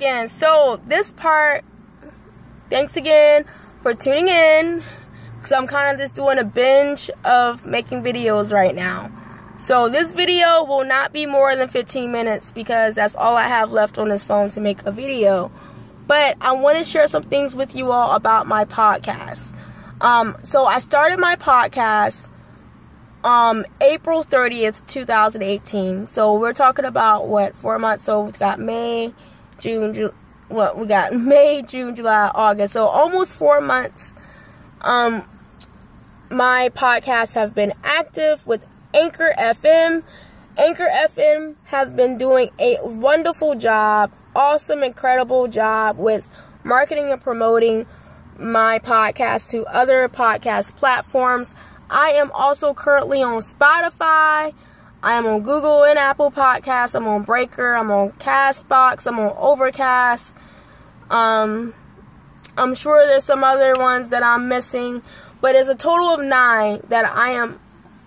again. So this part, thanks again for tuning in, because I'm kind of just doing a binge of making videos right now. So this video will not be more than 15 minutes because that's all I have left on this phone to make a video. But I want to share some things with you all about my podcast. So I started my podcast April 30th, 2018. So we're talking about, what, 4 months? So we got May, June, July, August. So almost 4 months my podcasts have been active with Anchor FM. Anchor FM have been doing a wonderful job, awesome, incredible job with marketing and promoting my podcast to other podcast platforms. I am also currently on Spotify. I am on Google and Apple Podcasts. I'm on Breaker. I'm on Castbox. I'm on Overcast. I'm sure there's some other ones that I'm missing, but it's a total of 9 that I am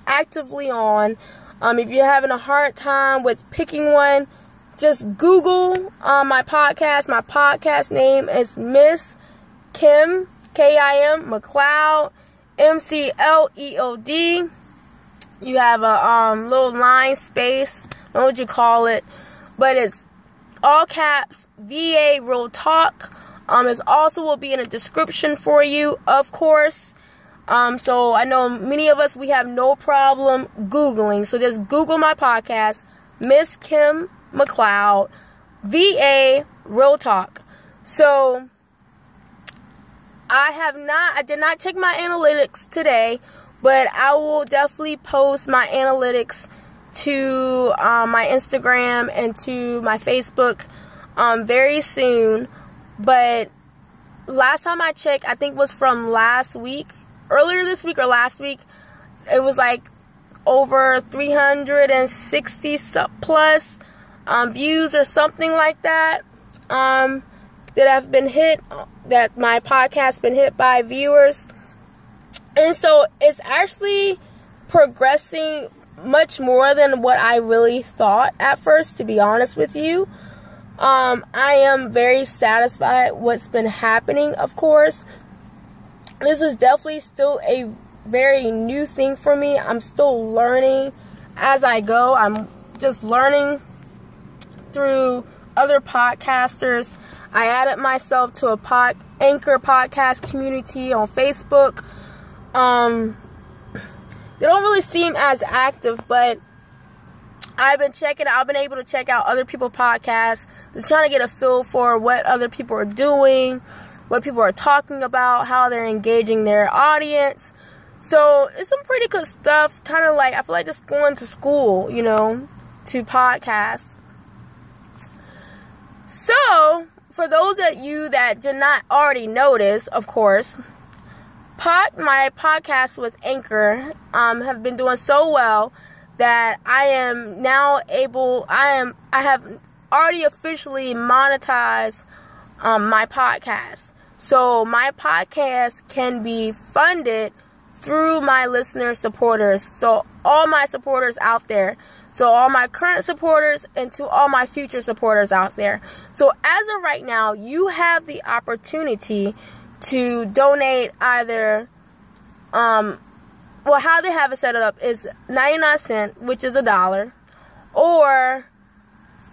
actively on. If you're having a hard time with picking one, just Google my podcast. My podcast name is Ms. Kim, K-I-M, McLeod, M-C-L-E-O-D. You have a little line space, I don't know what you call it, but it's all caps, VA Real Talk. It also will be in a description for you, of course. So I know many of us, we have no problem Googling. So just Google my podcast, Ms. Kim McLeod, VA Real Talk. So I did not check my analytics today, but I will definitely post my analytics to my Instagram and to my Facebook very soon. But last time I checked, I think was from last week, earlier this week or last week, it was like over 360 plus views or something like that that have been hit, that my podcast been hit by viewers. And so it's actually progressing much more than what I really thought at first, to be honest with you. I am very satisfied what's been happening, of course. This is definitely still a very new thing for me. I'm still learning as I go. I'm just learning through other podcasters. I added myself to a Anchor podcast community on Facebook. They don't really seem as active, but I've been able to check out other people's podcasts, just trying to get a feel for what other people are doing, what people are talking about, how they're engaging their audience. So it's some pretty good stuff, kind of like, I feel like just going to school, you know, to podcasts. So for those of you that did not already notice, of course, my podcast with Anchor have been doing so well that I have already officially monetized my podcast. So my podcast can be funded through my listener supporters. So all my supporters out there. So all my current supporters and to all my future supporters out there. So as of right now, you have the opportunity to donate either, well, how they have it set up is 99 cents, which is $1, or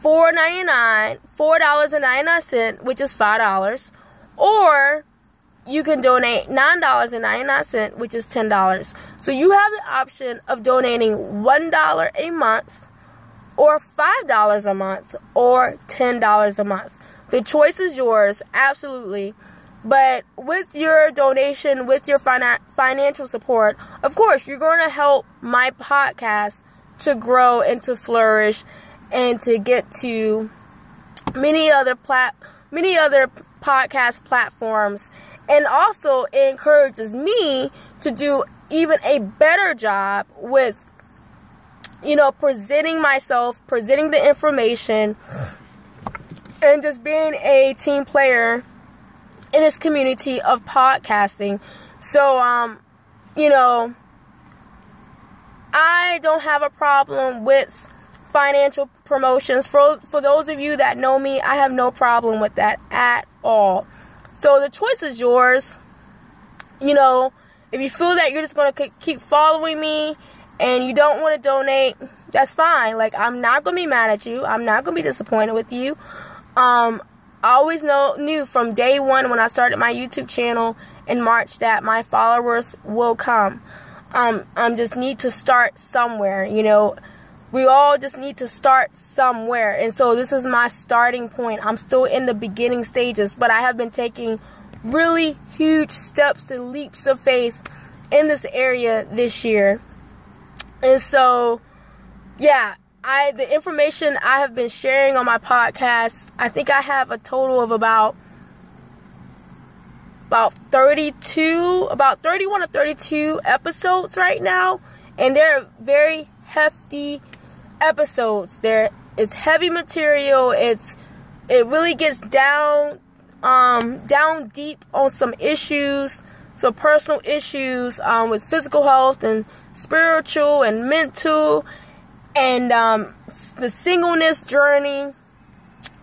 $4.99, which is $5, or you can donate $9.99, which is $10. So you have the option of donating $1 a month, or $5 a month, or $10 a month. The choice is yours, absolutely. But with your donation, with your financial support, of course, you're going to help my podcast to grow and to flourish and to get to many other podcast platforms. And also, it encourages me to do even a better job with, you know, presenting myself, presenting the information, and just being a team player in this community of podcasting. So, you know, I don't have a problem with financial promotions. For those of you that know me, I have no problem with that at all. So the choice is yours. You know, if you feel that you're just going to keep following me and you don't want to donate, that's fine. Like, I'm not going to be mad at you. I'm not going to be disappointed with you. I always knew from day one when I started my YouTube channel in March that my followers will come. I just need to start somewhere, you know. We all just need to start somewhere. And so this is my starting point. I'm still in the beginning stages, but I have been taking really huge steps and leaps of faith in this area this year. And so, yeah, the information I have been sharing on my podcast, I think I have a total of about 31 or 32 episodes right now, and they're very hefty episodes. It's heavy material. It really gets down deep on some issues, some personal issues with physical health and spiritual and mental, and the singleness journey.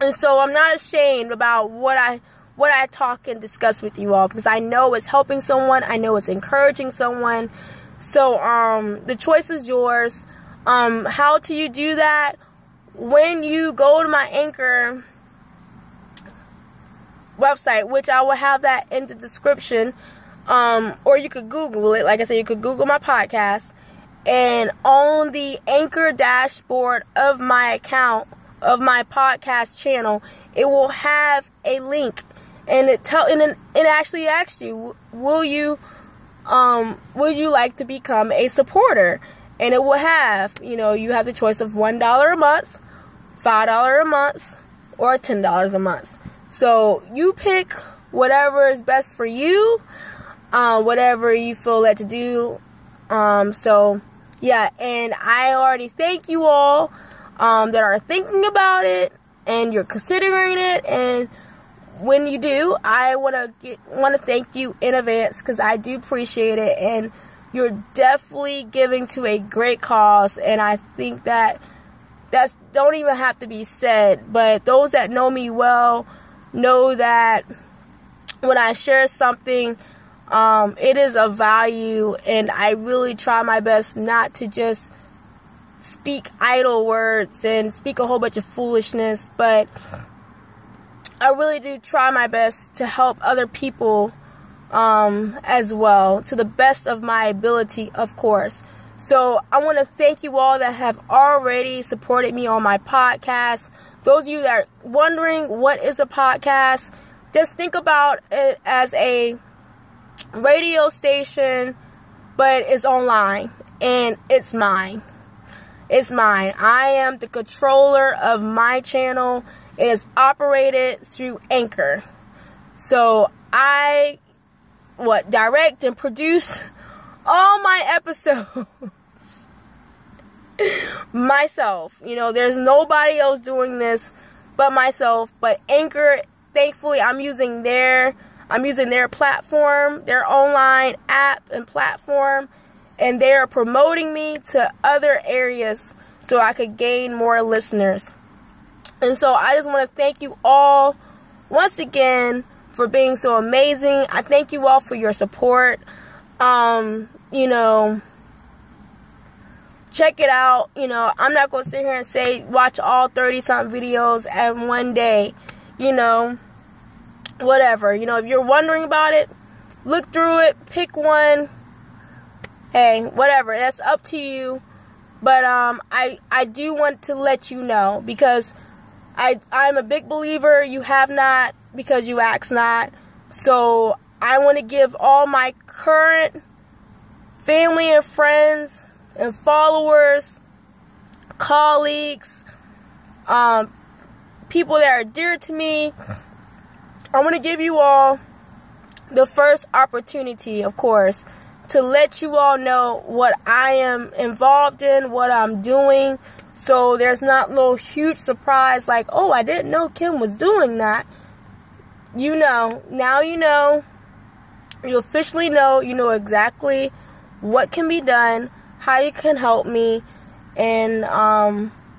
And so I'm not ashamed about what I talk and discuss with you all, because I know it's helping someone. I know it's encouraging someone. So the choice is yours. How do you do that? When you go to my Anchor website, which I will have that in the description, or you could Google it. Like I said, you could Google my podcast. And on the Anchor dashboard of my account, of my podcast channel, it will have a link. And it actually asks you, will you like to become a supporter? And it will have, you have the choice of $1 a month, $5 a month, or $10 a month. So you pick whatever is best for you, whatever you feel led to do. So, yeah, and I already thank you all that are thinking about it and you're considering it. And when you do, I want to thank you in advance, because I do appreciate it. And you're definitely giving to a great cause, and I think that don't even have to be said. But those that know me well know that when I share something, it is of value, and I really try my best not to just speak idle words and speak a whole bunch of foolishness, but I really do try my best to help other people as well, to the best of my ability, of course. So I want to thank you all that have already supported me on my podcast. Those of you that are wondering what is a podcast, just think about it as a radio station, but it's online, and it's mine. It's mine. I am the controller of my channel. It is operated through Anchor. So I direct and produce all my episodes myself. There's nobody else doing this but myself. But Anchor, thankfully, I'm using their platform, their online app and platform, and they are promoting me to other areas so I could gain more listeners. And so I just want to thank you all once again for being so amazing. I thank you all for your support. Check it out. I'm not going to sit here and say watch all 30-something videos at one day, whatever. If you're wondering about it, look through it, pick one. Hey, whatever, that's up to you. But I do want to let you know, because I'm a big believer, you have not because you ask not. So I want to give all my current family and friends and followers, colleagues, people that are dear to me, I want to give you all the first opportunity, of course, to let you all know what I am involved in, what I'm doing. So there's not no huge surprise like, oh, I didn't know Kim was doing that. Now you officially know, exactly what can be done, how you can help me, and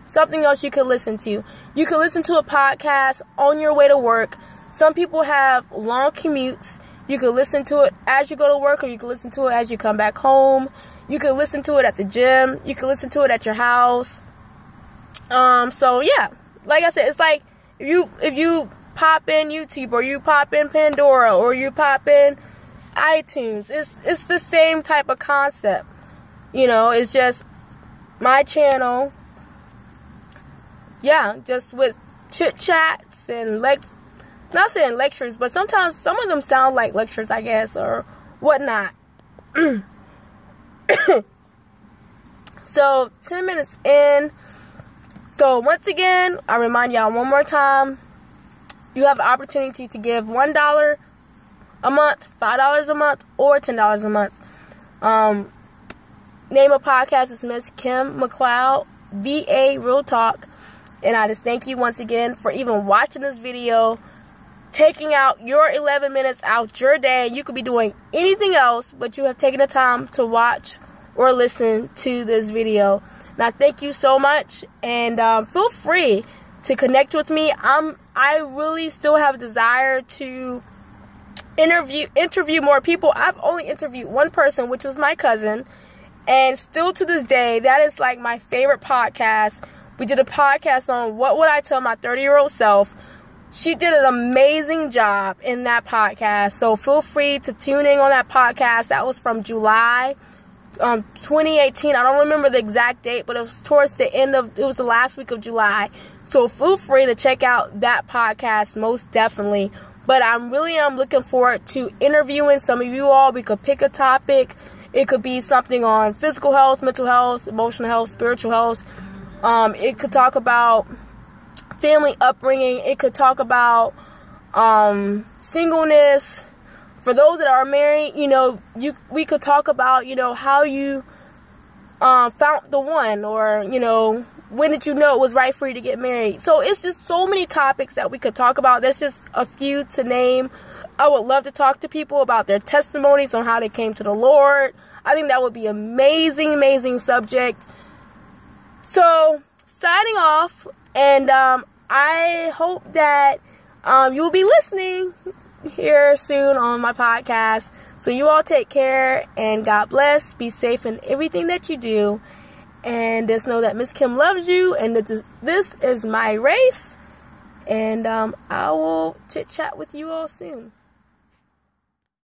something else you could listen to. You could listen to a podcast on your way to work. Some people have long commutes. You could listen to it as you go to work, or you could listen to it as you come back home. You could listen to it at the gym. You could listen to it at your house. So yeah, like I said, it's like if you pop in YouTube, or you pop in Pandora, or you pop in iTunes, it's the same type of concept. You know, it's just my channel. Yeah, just with chit chats and not saying lectures, but sometimes some of them sound like lectures, I guess, or whatnot. So 10 minutes in. So once again, I remind y'all one more time, you have the opportunity to give $1 a month, $5 a month, or $10 a month. Name of podcast is Ms. Kim McLeod, VA Real Talk. And I just thank you once again for even watching this video, taking out your 11 minutes out your day. You could be doing anything else, but you have taken the time to watch or listen to this video. Now, thank you so much, and feel free to connect with me. I really still have a desire to interview more people. I've only interviewed one person, which was my cousin, and still to this day, that is like my favorite podcast. We did a podcast on what would I tell my 30-year-old self. She did an amazing job in that podcast, so feel free to tune in on that podcast. That was from July 2018. I don't remember the exact date, but it was towards the end of, it was the last week of July. So feel free to check out that podcast, most definitely. But I'm looking forward to interviewing some of you all. We could pick a topic. It could be something on physical health, mental health, emotional health, spiritual health. It could talk about family upbringing. It could talk about singleness. For those that are married, we could talk about, how you found the one, or, when did you know it was right for you to get married. So it's just so many topics that we could talk about. That's just a few to name. I would love to talk to people about their testimonies on how they came to the Lord. I think that would be an amazing, amazing subject. So, signing off, and I hope that you'll be listening here soon on my podcast. So you all take care, and God bless. Be safe in everything that you do, and just know that Miss Kim loves you, and that this is my race. And I will chit chat with you all soon.